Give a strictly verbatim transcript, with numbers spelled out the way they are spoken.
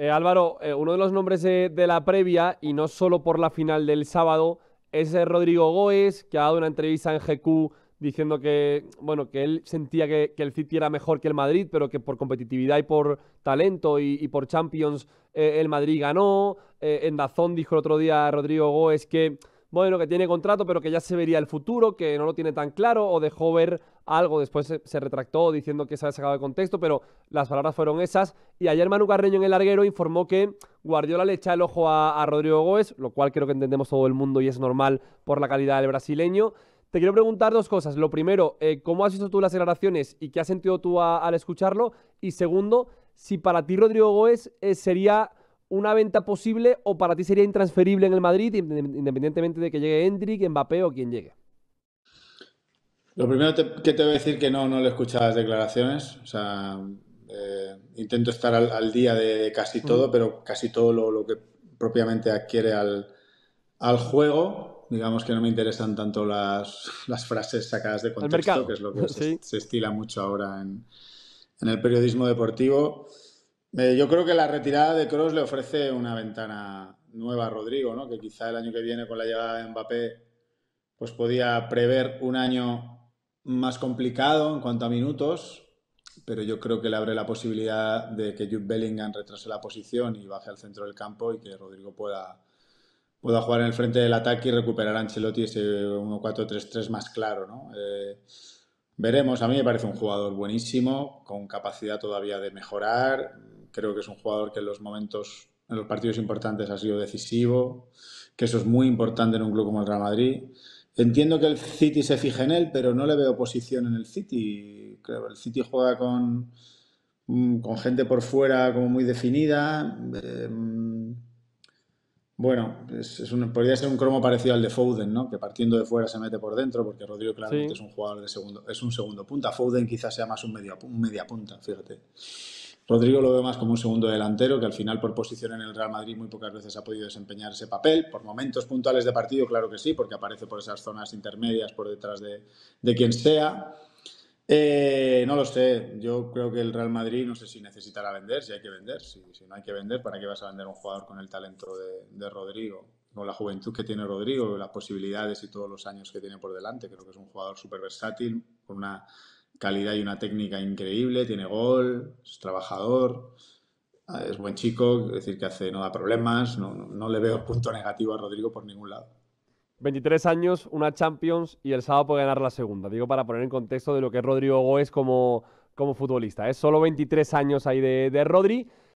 Eh, Álvaro, eh, uno de los nombres de, de la previa, y no solo por la final del sábado, es Rodrygo Goes, que ha dado una entrevista en G Q diciendo que, bueno, que él sentía que, que el City era mejor que el Madrid, pero que por competitividad y por talento y, y por Champions eh, el Madrid ganó. Eh, Endazón dijo el otro día a Rodrygo Goes que, bueno, que tiene contrato, pero que ya se vería el futuro, que no lo tiene tan claro, o dejó ver algo, después se, se retractó diciendo que se había sacado de contexto, pero las palabras fueron esas. Y ayer Manu Carreño en El Larguero informó que Guardiola le echa el ojo a, a Rodrygo Goes, lo cual creo que entendemos todo el mundo y es normal por la calidad del brasileño. Te quiero preguntar dos cosas. Lo primero, eh, ¿cómo has visto tú las declaraciones y qué has sentido tú a, al escucharlo? Y segundo, si para ti Rodrygo Goes eh, sería una venta posible o para ti sería intransferible en el Madrid, independientemente de que llegue Endrick, Mbappé o quien llegue. Lo primero te, que te voy a decir que no, no lo he escuchado las declaraciones. O sea, eh, intento estar al, al día de, de casi todo, uh-huh. pero casi todo lo, lo que propiamente adquiere al, al juego. Digamos que no me interesan tanto las, las frases sacadas de contexto, que es lo que sí. se, se estila mucho ahora en, en el periodismo deportivo. Eh, yo creo que la retirada de Kroos le ofrece una ventana nueva a Rodrygo, ¿no? Que quizá el año que viene, con la llegada de Mbappé, pues podía prever un año más complicado en cuanto a minutos, pero yo creo que le abre la posibilidad de que Jude Bellingham retrase la posición y baje al centro del campo y que Rodrygo pueda, pueda jugar en el frente del ataque y recuperar a Ancelotti ese uno cuatro tres tres más claro, ¿no? Eh, veremos. A mí me parece un jugador buenísimo, con capacidad todavía de mejorar. Creo que es un jugador que en los momentos, en los partidos importantes ha sido decisivo, que eso es muy importante en un club como el Real Madrid. Entiendo que el City se fije en él, pero no le veo posición en el City. Creo que el City juega con, con gente por fuera como muy definida. Eh, bueno, es, es un, podría ser un cromo parecido al de Foden, ¿no? Que partiendo de fuera se mete por dentro, porque Rodrygo claramente sí. es un jugador de segundo, es un segundo punta. Foden quizás sea más un media, un media punta, fíjate. Rodrygo lo veo más como un segundo delantero, que al final por posición en el Real Madrid muy pocas veces ha podido desempeñar ese papel. Por momentos puntuales de partido, claro que sí, porque aparece por esas zonas intermedias, por detrás de, de quien sea. Eh, no lo sé, yo creo que el Real Madrid no sé si necesitará vender, si hay que vender. Si, si no hay que vender, ¿para qué vas a vender a un jugador con el talento de, de Rodrygo? Con la juventud que tiene Rodrygo, las posibilidades y todos los años que tiene por delante. Creo que es un jugador súper versátil, con una calidad y una técnica increíble, tiene gol, es trabajador, es buen chico, es decir, que hace, no da problemas, no, no, no le veo punto negativo a Rodrygo por ningún lado. veintitrés años, una Champions y el sábado puede ganar la segunda, digo para poner en contexto de lo que es Rodrygo Goes como, como futbolista, ¿eh? Solo veintitrés años ahí de, de Rodri.